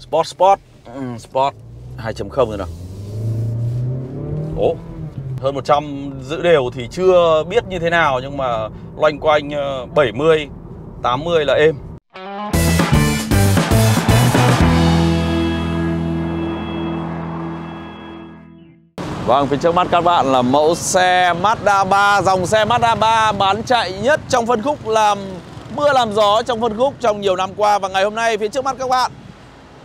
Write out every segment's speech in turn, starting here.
Sport 2.0 rồi nào. Ồ, hơn 100 giữ đều thì chưa biết như thế nào, nhưng mà loanh quanh 70, 80 là êm. Vâng, phía trước mắt các bạn là mẫu xe Mazda 3, dòng xe Mazda 3 bán chạy nhất trong phân khúc làm mưa làm gió trong phân khúc trong nhiều năm qua. Và ngày hôm nay phía trước mắt các bạn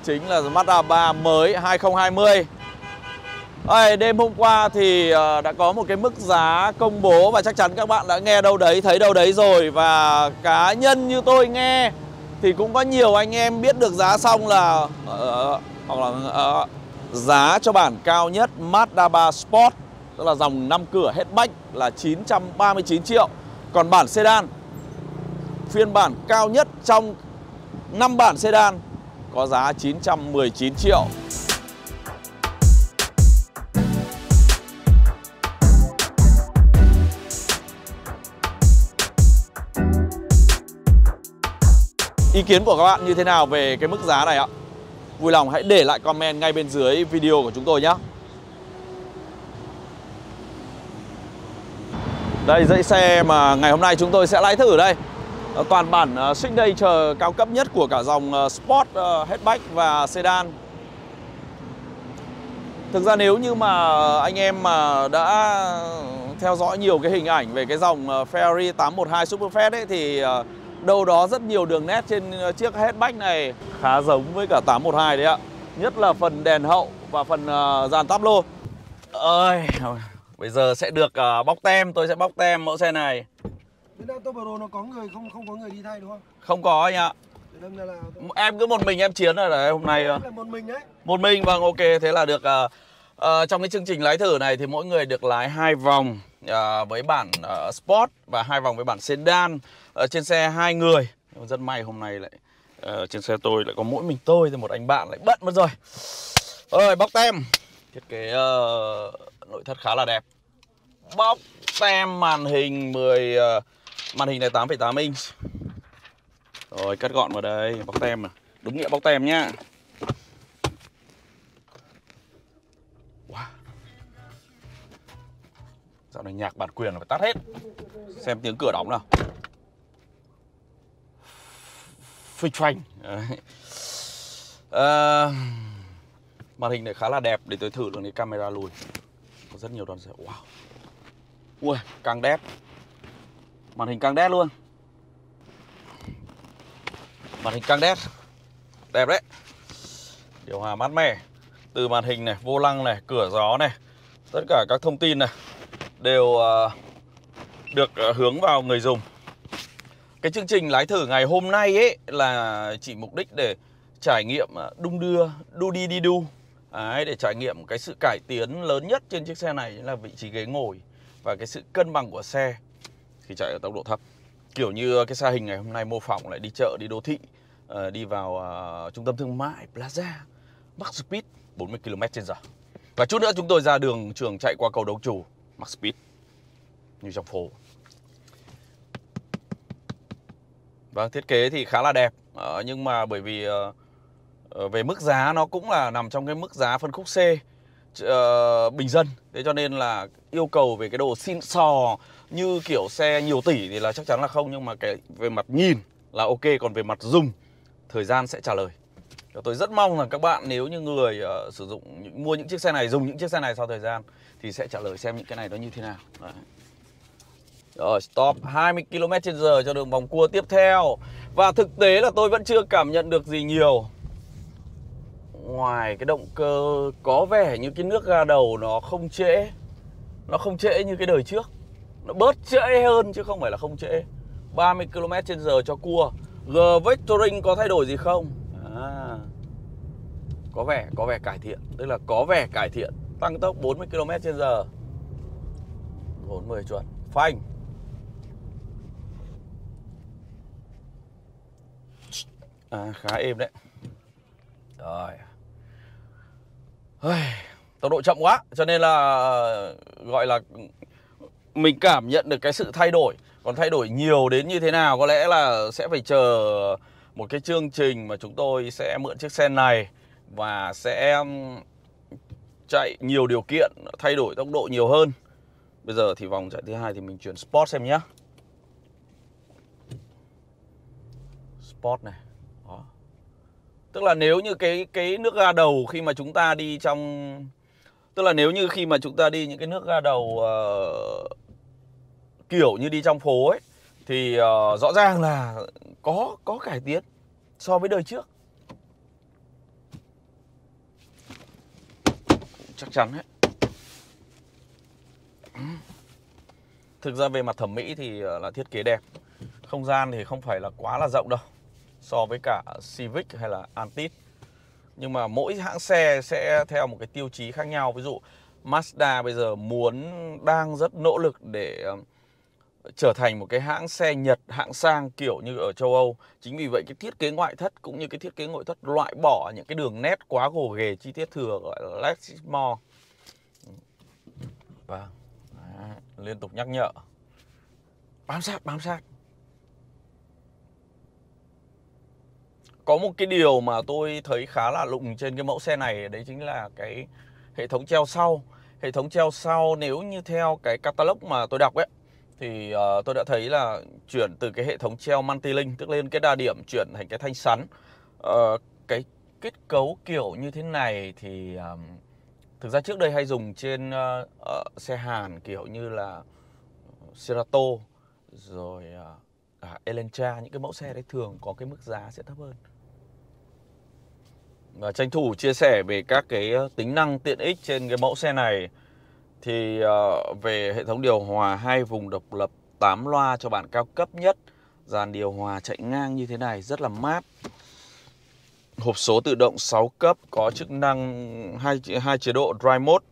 chính là Mazda 3 mới 2020. Đêm hôm qua thì đã có một cái mức giá công bố và chắc chắn các bạn đã nghe đâu đấy, thấy đâu đấy rồi. Và cá nhân như tôi nghe thì cũng có nhiều anh em biết được giá xong là giá cho bản cao nhất Mazda 3 Sport, tức là dòng 5 cửa hatchback là 939 triệu. Còn bản sedan, phiên bản cao nhất trong 5 bản sedan có giá 919 triệu. Ý kiến của các bạn như thế nào về cái mức giá này ạ? Vui lòng hãy để lại comment ngay bên dưới video của chúng tôi nhé. Đây, dãy xe mà ngày hôm nay chúng tôi sẽ lái thử đây. Toàn bản signature cao cấp nhất của cả dòng Sport, hatchback và sedan. Thực ra nếu như mà anh em mà đã theo dõi nhiều cái hình ảnh về cái dòng Ferrari 812 Superfast ấy thì đâu đó rất nhiều đường nét trên chiếc hatchback này khá giống với cả 812 đấy ạ. Nhất là phần đèn hậu và phần dàn táp lô. Bây giờ sẽ được bóc tem, tôi sẽ bóc tem mẫu xe này. Thế đâu Topro nó có người không có người đi thay đúng không? Không có anh ạ. Là... Em cứ một mình em chiến rồi đấy hôm nay. Là một mình đấy. Một mình, vâng, ok, thế là được. Trong cái chương trình lái thử này thì mỗi người được lái 2 vòng với bản Sport và 2 vòng với bản sedan. Trên xe 2 người. Rất may hôm nay lại trên xe tôi lại có mỗi mình tôi thì một anh bạn lại bận mất rồi. Ơi, bóc tem. Thiết kế nội thất khá là đẹp. Bóc tem màn hình màn hình này 8,8 inch. Rồi, cắt gọn vào đây, bóc tem này. Đúng nghĩa bóc tem nhá. Wow. Dạo này nhạc bản quyền là phải tắt hết. Xem tiếng cửa đóng nào. Phịch phanh. Màn hình này khá là đẹp. Để tôi thử được cái camera lùi. Có rất nhiều đoàn xe. Wow. Ui, căng đét. Màn hình căng đét luôn. Màn hình căng đét. Đẹp đấy. Điều hòa mát mẻ. Từ màn hình này, vô lăng này, cửa gió này, tất cả các thông tin này đều được hướng vào người dùng. Cái chương trình lái thử ngày hôm nay ấy là chỉ mục đích để trải nghiệm đung đưa, đu đi đi đu. Đấy, để trải nghiệm cái sự cải tiến lớn nhất trên chiếc xe này là vị trí ghế ngồi và cái sự cân bằng của xe khi chạy ở tốc độ thấp. Kiểu như cái xe hình ngày hôm nay mô phỏng lại đi chợ, đi đô thị, đi vào trung tâm thương mại, plaza, max speed 40 km/h. Và chút nữa chúng tôi ra đường trường chạy qua cầu Đấu Chủ, max speed như trong phố. Vâng, thiết kế thì khá là đẹp, nhưng mà bởi vì về mức giá nó cũng là nằm trong cái mức giá phân khúc C bình dân. Thế cho nên là yêu cầu về cái đồ xịn sò như kiểu xe nhiều tỷ thì là chắc chắn là không. Nhưng mà cái về mặt nhìn là ok, còn về mặt dùng, thời gian sẽ trả lời. Tôi rất mong là các bạn nếu như người sử dụng, mua những chiếc xe này, dùng những chiếc xe này sau thời gian thì sẽ trả lời xem những cái này nó như thế nào. Đấy. Rồi, stop 20 km/h cho đường vòng cua tiếp theo. Và thực tế là tôi vẫn chưa cảm nhận được gì nhiều ngoài cái động cơ có vẻ như cái nước ga đầu nó không trễ. Nó không trễ như cái đời trước. Nó bớt trễ hơn chứ không phải là không trễ. 30 km/h cho cua. G-Vectoring có thay đổi gì không? Có vẻ cải thiện. Tức là có vẻ cải thiện. Tăng tốc 40 km/h. 40 chuẩn. Phanh. Khá êm đấy. Rồi. Tốc độ chậm quá, cho nên là gọi là mình cảm nhận được cái sự thay đổi. Còn thay đổi nhiều đến như thế nào có lẽ là sẽ phải chờ một cái chương trình mà chúng tôi sẽ mượn chiếc xe này và sẽ chạy nhiều điều kiện, thay đổi tốc độ nhiều hơn. Bây giờ thì vòng chạy thứ hai thì mình chuyển Sport xem nhé. Sport này. Đó. Tức là nếu như cái nước ga đầu khi mà chúng ta đi trong, tức là nếu như khi mà chúng ta đi những cái nước ga đầu kiểu như đi trong phố ấy, thì rõ ràng là có cải tiến so với đời trước. Chắc chắn đấy. Thực ra về mặt thẩm mỹ thì là thiết kế đẹp. Không gian thì không phải là quá là rộng đâu, so với cả Civic hay là Altis. Nhưng mà mỗi hãng xe sẽ theo một cái tiêu chí khác nhau. Ví dụ Mazda bây giờ đang rất nỗ lực để trở thành một cái hãng xe Nhật hạng sang kiểu như ở châu Âu. Chính vì vậy cái thiết kế ngoại thất cũng như cái thiết kế nội thất loại bỏ những cái đường nét quá gồ ghề, chi tiết thừa gọi là Lexus more. Vâng, liên tục nhắc nhở. Bám sát, bám sát. Có một cái điều mà tôi thấy khá là lụng trên cái mẫu xe này, đấy chính là cái hệ thống treo sau. Hệ thống treo sau nếu như theo cái catalog mà tôi đọc ấy, thì tôi đã thấy là chuyển từ cái hệ thống treo multi-link, tức lên cái đa điểm, chuyển thành cái thanh sắn. Cái kết cấu kiểu như thế này thì thực ra trước đây hay dùng trên xe Hàn kiểu như là Cerato rồi Elantra. Những cái mẫu xe đấy thường có cái mức giá sẽ thấp hơn. Và tranh thủ chia sẻ về các cái tính năng tiện ích trên cái mẫu xe này. Thì về hệ thống điều hòa 2 vùng độc lập 8 loa cho bản cao cấp nhất. Dàn điều hòa chạy ngang như thế này rất là mát. Hộp số tự động 6 cấp có chức năng 2 chế độ Drive Mode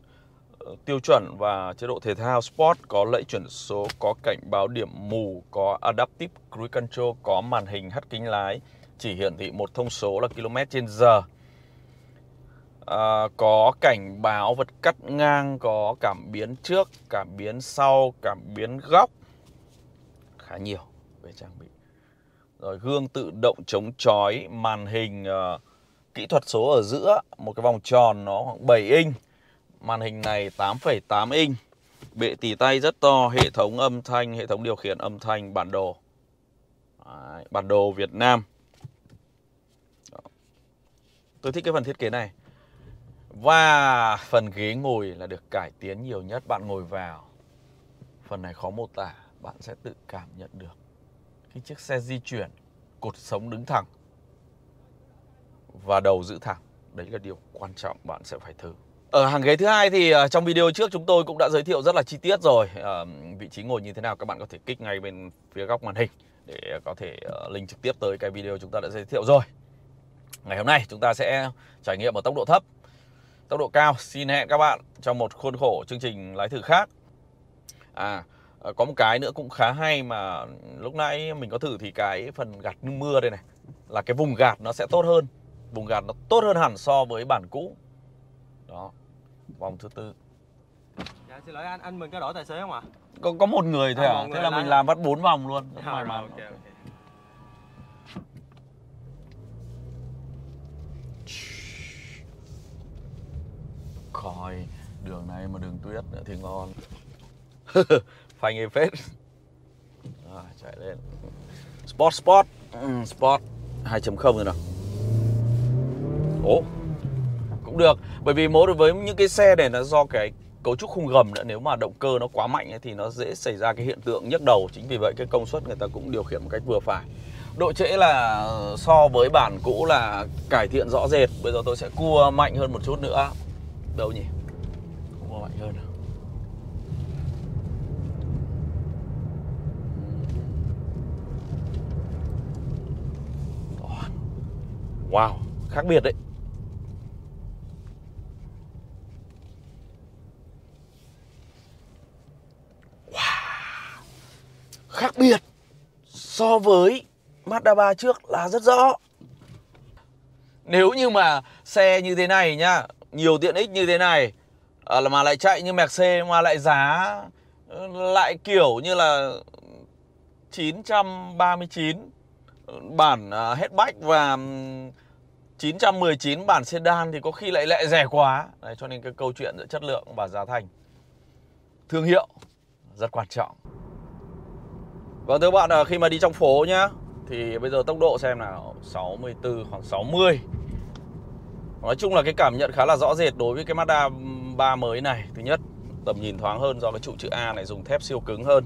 tiêu chuẩn và chế độ thể thao Sport. Có lẫy chuyển số, có cảnh báo điểm mù, có Adaptive Cruise Control, có màn hình hắt kính lái chỉ hiển thị một thông số là km/h. Có cảnh báo vật cắt ngang, có cảm biến trước, cảm biến sau, cảm biến góc. Khá nhiều về trang bị. Rồi gương tự động chống chói, màn hình kỹ thuật số ở giữa, một cái vòng tròn nó khoảng 7 inch. Màn hình này 8,8 inch. Bệ tì tay rất to, hệ thống âm thanh, hệ thống điều khiển âm thanh, bản đồ. Đấy, bản đồ Việt Nam. Đó. Tôi thích cái phần thiết kế này. Và phần ghế ngồi là được cải tiến nhiều nhất. Bạn ngồi vào, phần này khó mô tả, bạn sẽ tự cảm nhận được. Khi chiếc xe di chuyển, cột sống đứng thẳng và đầu giữ thẳng, đấy là điều quan trọng bạn sẽ phải thử. Ở hàng ghế thứ hai thì trong video trước chúng tôi cũng đã giới thiệu rất là chi tiết rồi. Vị trí ngồi như thế nào các bạn có thể kích ngay bên phía góc màn hình để có thể link trực tiếp tới cái video chúng ta đã giới thiệu rồi. Ngày hôm nay chúng ta sẽ trải nghiệm ở tốc độ thấp, tốc độ cao. Xin hẹn các bạn trong một khuôn khổ chương trình lái thử khác. Có một cái nữa cũng khá hay mà lúc nãy mình có thử, thì cái phần gạt nước mưa đây này, là cái vùng gạt nó sẽ tốt hơn. Vùng gạt nó tốt hơn hẳn so với bản cũ. Đó. Vòng thứ tư. Dạ, xin lỗi anh mình có đổi tài xế không ạ? Có một người thôi à? Thế là mình làm vắt 4 vòng luôn. Rồi, okay. Coi đường này mà đường tuyết nữa thì ngon. Phanh êm phết. Rồi, chạy lên. Sport, Sport. Sport 2.0 rồi nào. Ồ, cũng được. Bởi vì đối với những cái xe này nó do cái cấu trúc khung gầm nữa. Nếu mà động cơ nó quá mạnh ấy, thì nó dễ xảy ra cái hiện tượng nhức đầu. Chính vì vậy cái công suất người ta cũng điều khiển một cách vừa phải. Độ trễ là so với bản cũ là cải thiện rõ rệt. Bây giờ tôi sẽ cua mạnh hơn một chút nữa. Đâu nhỉ? Cua mạnh hơn nào. Wow, khác biệt đấy. Wow, khác biệt so với Mazda 3 trước là rất rõ. Nếu như mà xe như thế này nhá, nhiều tiện ích như thế này mà lại chạy như Mercedes, mà lại giá lại kiểu như là 939 bản hatchback và 919 bản sedan thì có khi lại lệ rẻ quá. Đấy, cho nên cái câu chuyện giữa chất lượng và giá thành, thương hiệu rất quan trọng. Vâng, thưa các bạn, khi mà đi trong phố nhá, thì bây giờ tốc độ xem nào, 64, khoảng 60. Nói chung là cái cảm nhận khá là rõ rệt đối với cái Mazda 3 mới này. Thứ nhất, tầm nhìn thoáng hơn do cái trụ chữ A này dùng thép siêu cứng hơn,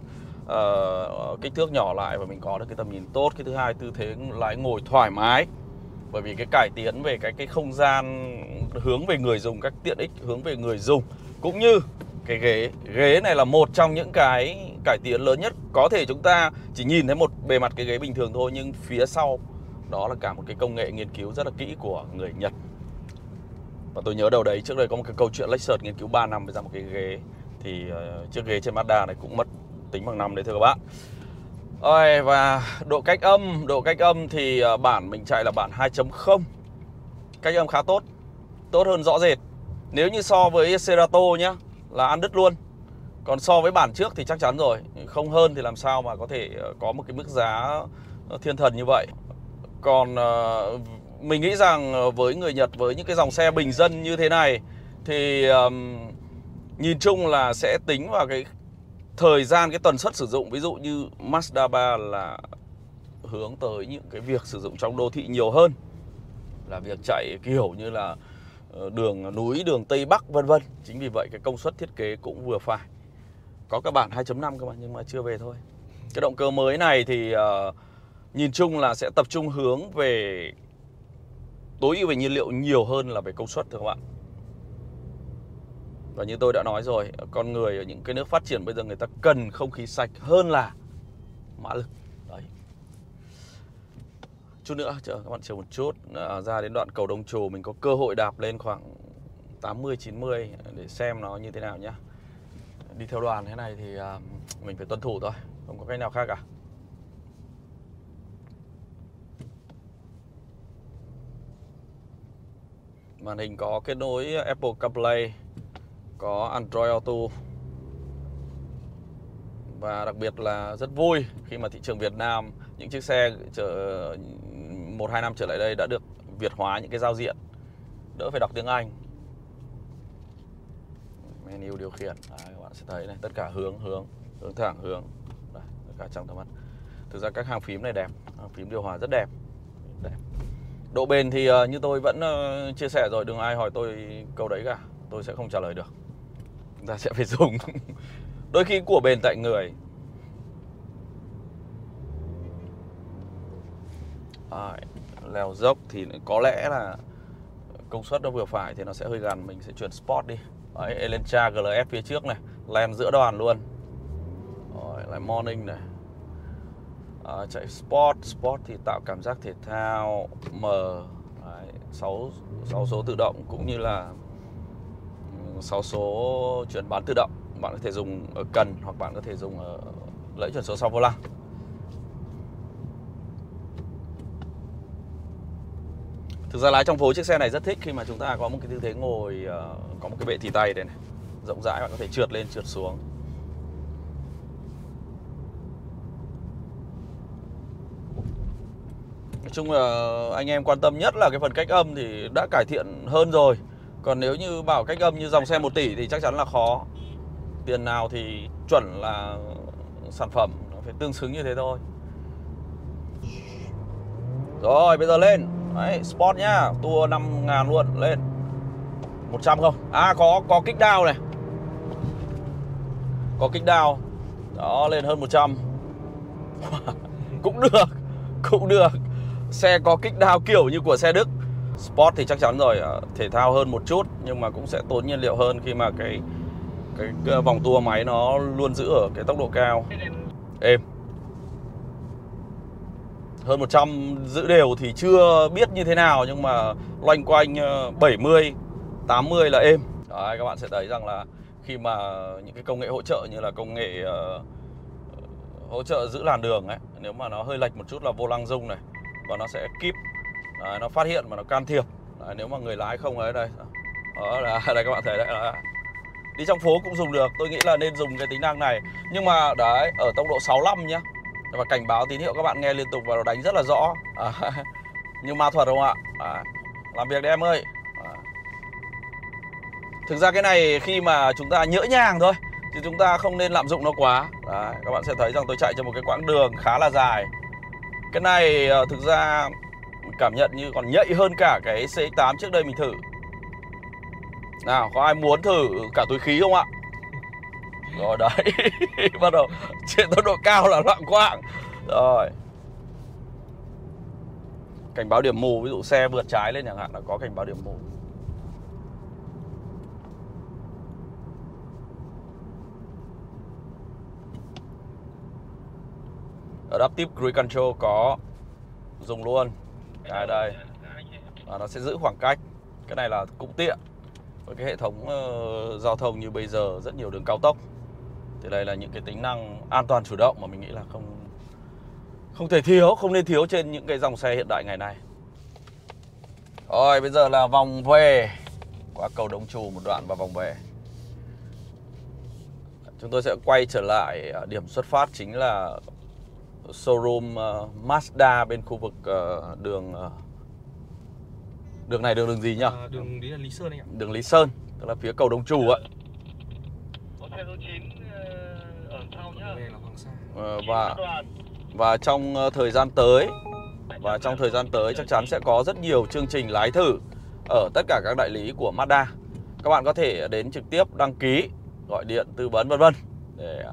kích thước nhỏ lại và mình có được cái tầm nhìn tốt. Cái thứ hai, tư thế lái ngồi thoải mái, bởi vì cái cải tiến về cái không gian hướng về người dùng, các tiện ích hướng về người dùng, cũng như cái ghế này là một trong những cái cải tiến lớn nhất. Có thể chúng ta chỉ nhìn thấy một bề mặt cái ghế bình thường thôi, nhưng phía sau đó là cả một cái công nghệ nghiên cứu rất là kỹ của người Nhật. Và tôi nhớ đầu đấy trước đây có một cái câu chuyện Lexus nghiên cứu 3 năm mới ra một cái ghế. Thì chiếc ghế trên Mazda này cũng mất tính bằng năm đấy thưa các bạn. Và độ cách âm thì bản mình chạy là bản 2.0. Cách âm khá tốt, tốt hơn rõ rệt. Nếu như so với Cerato nhá, là ăn đứt luôn. Còn so với bản trước thì chắc chắn rồi, không hơn thì làm sao mà có thể có một cái mức giá thiên thần như vậy. Còn mình nghĩ rằng với người Nhật, với những cái dòng xe bình dân như thế này, thì nhìn chung là sẽ tính vào cái thời gian, cái tần suất sử dụng. Ví dụ như Mazda 3 là hướng tới những cái việc sử dụng trong đô thị nhiều hơn, là việc chạy kiểu như là đường núi, đường Tây Bắc vân vân. Chính vì vậy cái công suất thiết kế cũng vừa phải. Có các bản 2.5 các bạn, nhưng mà chưa về thôi. Cái động cơ mới này thì nhìn chung là sẽ tập trung hướng về tối ưu về nhiên liệu nhiều hơn là về công suất thưa các bạn. Và như tôi đã nói rồi, con người ở những cái nước phát triển bây giờ người ta cần không khí sạch hơn là mã lực. Đấy. Chút nữa, chờ các bạn chờ một chút, ra đến đoạn cầu Đông Trù mình có cơ hội đạp lên khoảng 80-90 để xem nó như thế nào nhá. Đi theo đoàn thế này thì mình phải tuân thủ thôi, không có cách nào khác cả. Màn hình có kết nối Apple CarPlay, có Android Auto. Và đặc biệt là rất vui khi mà thị trường Việt Nam, những chiếc xe 1-2 năm trở lại đây đã được Việt hóa những cái giao diện, đỡ phải đọc tiếng Anh. Menu điều khiển, đấy, các bạn sẽ thấy này, tất cả hướng thẳng, hướng đấy, tất cả trong tầm mắt. Thực ra các hàng phím này đẹp, hàng phím điều hòa rất đẹp. Độ bền thì như tôi vẫn chia sẻ rồi, đừng ai hỏi tôi câu đấy cả, tôi sẽ không trả lời được. Chúng ta sẽ phải dùng đôi khi của bền tại người. Leo dốc thì có lẽ là công suất nó vừa phải thì nó sẽ hơi gằn, mình sẽ chuyển Sport đi. Đấy, Elantra GLS phía trước này, len giữa đoàn luôn. Rồi, lại Morning này. Chạy Sport thì tạo cảm giác thể thao, mờ. 6 số tự động cũng như là 6 số chuyển bán tự động. Bạn có thể dùng ở cần hoặc bạn có thể dùng ở lẫy chuyển số sau vô lăng. Thực ra lái trong phố chiếc xe này rất thích khi mà chúng ta có một cái tư thế ngồi, có một cái bệ tì tay đây này, rộng rãi, bạn có thể trượt lên trượt xuống. Nói chung là anh em quan tâm nhất là cái phần cách âm thì đã cải thiện hơn rồi. Còn nếu như bảo cách âm như dòng xe 1 tỷ thì chắc chắn là khó. Tiền nào thì chuẩn là sản phẩm, nó phải tương xứng như thế thôi. Rồi bây giờ lên. Đấy, Sport nhá, tua 5.000 luôn, lên 100 không? Có kích down này. Có kích down. Đó, lên hơn 100. Cũng được, cũng được. Xe có kích down kiểu như của xe Đức. Sport thì chắc chắn rồi, thể thao hơn một chút, nhưng mà cũng sẽ tốn nhiên liệu hơn khi mà cái vòng tua máy nó luôn giữ ở cái tốc độ cao. Êm. Hơn 100 giữ đều thì chưa biết như thế nào, nhưng mà loanh quanh 70, 80 là êm. Đấy, các bạn sẽ thấy rằng là khi mà những cái công nghệ hỗ trợ như là công nghệ hỗ trợ giữ làn đường ấy, nếu mà nó hơi lệch một chút là vô lăng rung này, và nó sẽ keep. Đấy, nó phát hiện và nó can thiệp. Đấy, nếu mà người lái không ấy đây. Đó là đây các bạn thấy đấy, đấy. Đi trong phố cũng dùng được, tôi nghĩ là nên dùng cái tính năng này. Nhưng mà đấy, ở tốc độ 65 nhá. Và cảnh báo tín hiệu các bạn nghe liên tục và nó đánh rất là rõ. Nhưng ma thuật không ạ? làm việc đi em ơi. Thực ra cái này khi mà chúng ta nhỡ nhàng thôi thì chúng ta không nên lạm dụng nó quá. Đấy, các bạn sẽ thấy rằng tôi chạy trên một cái quãng đường khá là dài. Cái này thực ra cảm nhận như còn nhạy hơn cả cái CX-8 trước đây mình thử. Nào, có ai muốn thử cả túi khí không ạ? Rồi đấy, bắt đầu trên tốc độ cao là loạng quạng. Rồi, cảnh báo điểm mù, ví dụ xe vượt trái lên chẳng hạn là có cảnh báo điểm mù. Adaptive Cruise Control có dùng luôn. Đây đây. Và nó sẽ giữ khoảng cách. Cái này là cũng tiện. Với cái hệ thống giao thông như bây giờ, rất nhiều đường cao tốc, thì đây là những cái tính năng an toàn chủ động mà mình nghĩ là không thể thiếu, không nên thiếu trên những cái dòng xe hiện đại ngày nay. Rồi bây giờ là vòng về, qua cầu Đông Trù một đoạn và vòng về. Chúng tôi sẽ quay trở lại điểm xuất phát, chính là showroom Mazda bên khu vực đường này, đường gì nhỉ? Đường đấy là Lý Sơn anh ạ. Đường Lý Sơn, tức là phía cầu Đông Trù ạ. Có xe số 9 ở sau nhá. Và trong thời gian tới chắc chắn sẽ có rất nhiều chương trình lái thử ở tất cả các đại lý của Mazda. Các bạn có thể đến trực tiếp đăng ký, gọi điện tư vấn vân vân để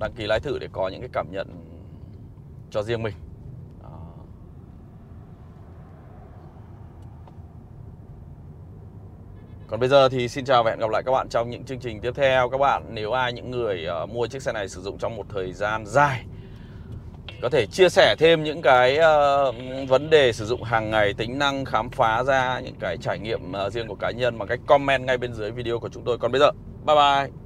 đăng ký lái thử để có những cái cảm nhận cho riêng mình. Còn bây giờ thì xin chào và hẹn gặp lại các bạn trong những chương trình tiếp theo. Các bạn nếu ai những người mua chiếc xe này sử dụng trong một thời gian dài, có thể chia sẻ thêm những cái vấn đề sử dụng hàng ngày, tính năng khám phá ra những cái trải nghiệm riêng của cá nhân bằng cách comment ngay bên dưới video của chúng tôi. Còn bây giờ, bye bye.